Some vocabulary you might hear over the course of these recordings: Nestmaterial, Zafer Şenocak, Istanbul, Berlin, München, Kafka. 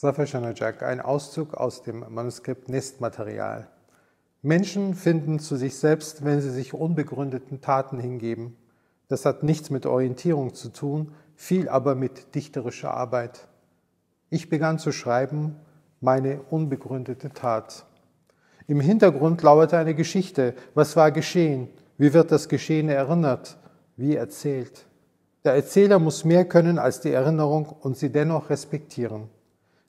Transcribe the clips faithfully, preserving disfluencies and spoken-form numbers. Zafer Şenocak, ein Auszug aus dem Manuskript Nestmaterial. Menschen finden zu sich selbst, wenn sie sich unbegründeten Taten hingeben. Das hat nichts mit Orientierung zu tun, viel aber mit dichterischer Arbeit. Ich begann zu schreiben, meine unbegründete Tat. Im Hintergrund lauerte eine Geschichte. Was war geschehen? Wie wird das Geschehene erinnert? Wie erzählt? Der Erzähler muss mehr können als die Erinnerung und sie dennoch respektieren.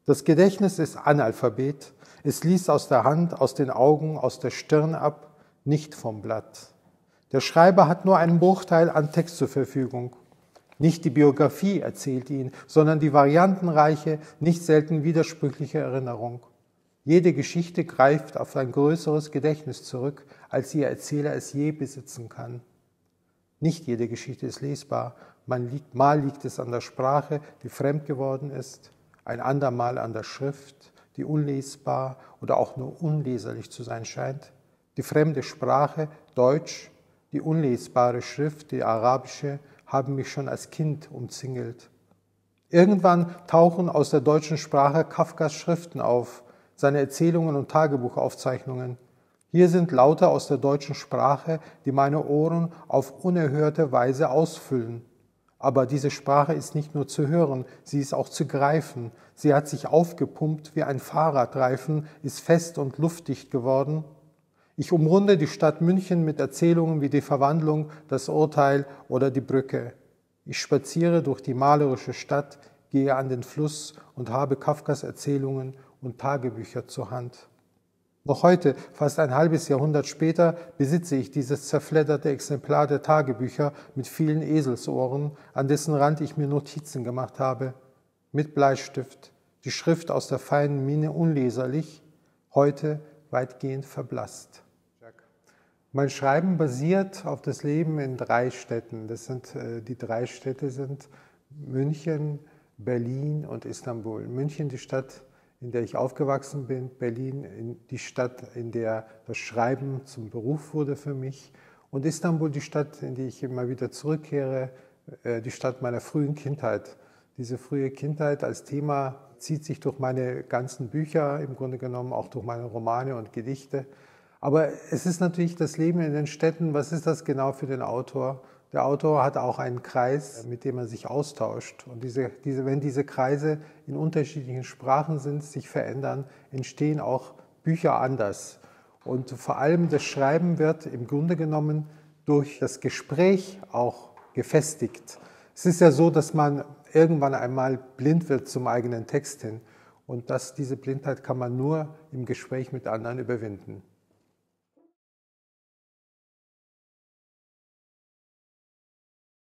Das Gedächtnis ist Analphabet. Es liest aus der Hand, aus den Augen, aus der Stirn ab, nicht vom Blatt. Der Schreiber hat nur einen Bruchteil an Text zur Verfügung. Nicht die Biografie erzählt ihn, sondern die variantenreiche, nicht selten widersprüchliche Erinnerung. Jede Geschichte greift auf ein größeres Gedächtnis zurück, als ihr Erzähler es je besitzen kann. Nicht jede Geschichte ist lesbar. Man liegt, mal liegt es an der Sprache, die fremd geworden ist, ein andermal an der Schrift, die unlesbar oder auch nur unleserlich zu sein scheint. Die fremde Sprache, Deutsch, die unlesbare Schrift, die arabische, haben mich schon als Kind umzingelt. Irgendwann tauchen aus der deutschen Sprache Kafkas Schriften auf, seine Erzählungen und Tagebuchaufzeichnungen. Hier sind Laute aus der deutschen Sprache, die meine Ohren auf unerhörte Weise ausfüllen. Aber diese Sprache ist nicht nur zu hören, sie ist auch zu greifen. Sie hat sich aufgepumpt wie ein Fahrradreifen, ist fest und luftdicht geworden. Ich umrunde die Stadt München mit Erzählungen wie die Verwandlung, das Urteil oder die Brücke. Ich spaziere durch die malerische Stadt, gehe an den Fluss und habe Kafkas Erzählungen und Tagebücher zur Hand. Noch heute, fast ein halbes Jahrhundert später, besitze ich dieses zerfledderte Exemplar der Tagebücher mit vielen Eselsohren, an dessen Rand ich mir Notizen gemacht habe, mit Bleistift, die Schrift aus der feinen Mine unleserlich, heute weitgehend verblasst. Mein Schreiben basiert auf das Leben in drei Städten. Das sind, die drei Städte sind München, Berlin und Istanbul. München, die Stadt, in der ich aufgewachsen bin, Berlin, in die Stadt, in der das Schreiben zum Beruf wurde für mich, und Istanbul, die Stadt, in die ich immer wieder zurückkehre, die Stadt meiner frühen Kindheit. Diese frühe Kindheit als Thema zieht sich durch meine ganzen Bücher, im Grunde genommen auch durch meine Romane und Gedichte. Aber es ist natürlich das Leben in den Städten, was ist das genau für den Autor? Der Autor hat auch einen Kreis, mit dem er sich austauscht. Und diese, diese, wenn diese Kreise in unterschiedlichen Sprachen sind, sich verändern, entstehen auch Bücher anders. Und vor allem das Schreiben wird im Grunde genommen durch das Gespräch auch gefestigt. Es ist ja so, dass man irgendwann einmal blind wird zum eigenen Text hin. Und dass diese Blindheit kann man nur im Gespräch mit anderen überwinden.